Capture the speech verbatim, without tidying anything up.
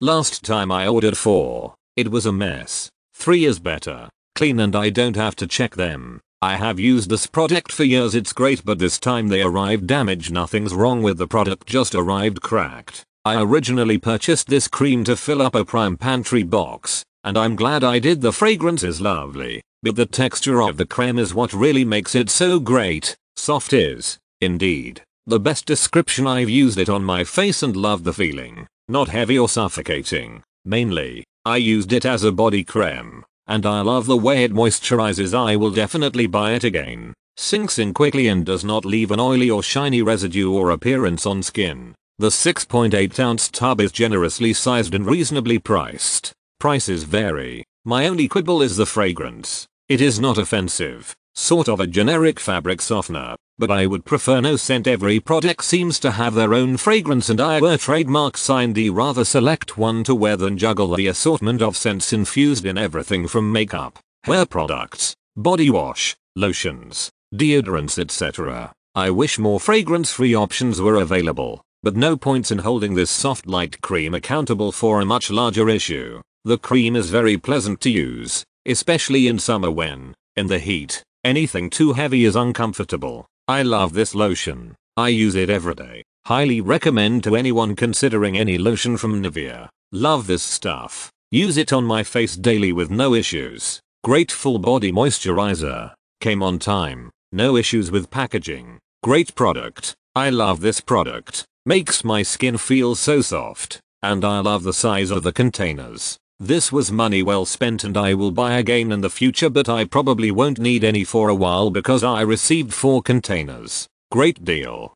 Last time I ordered four, it was a mess. Three is better, clean, and I don't have to check them. I have used this product for years, it's great, but this time they arrived damaged. Nothing's wrong with the product, just arrived cracked. I originally purchased this cream to fill up a prime pantry box, and I'm glad I did. The fragrance is lovely, but the texture of the cream is what really makes it so great. Soft is, indeed, the best description. I've used it on my face and love the feeling. Not heavy or suffocating. Mainly, I used it as a body cream, and I love the way it moisturizes. I will definitely buy it again. Sinks in quickly and does not leave an oily or shiny residue or appearance on skin. The six point eight ounce tub is generously sized and reasonably priced. Prices vary. My only quibble is the fragrance. It is not offensive, sort of a generic fabric softener, but I would prefer no scent. Every product seems to have their own fragrance, and I were trademark signed I'd rather select one to wear than juggle the assortment of scents infused in everything from makeup, hair products, body wash, lotions, deodorants, et cetera. I wish more fragrance-free options were available, but no points in holding this soft light cream accountable for a much larger issue. The cream is very pleasant to use, especially in summer when, in the heat, anything too heavy is uncomfortable. I love this lotion. I use it every day. Highly recommend to anyone considering any lotion from Nivea. Love this stuff. Use it on my face daily with no issues. Great full body moisturizer. Came on time. No issues with packaging. Great product. I love this product. Makes my skin feel so soft. And I love the size of the containers. This was money well spent, and I will buy again in the future, but I probably won't need any for a while because I received four containers. Great deal.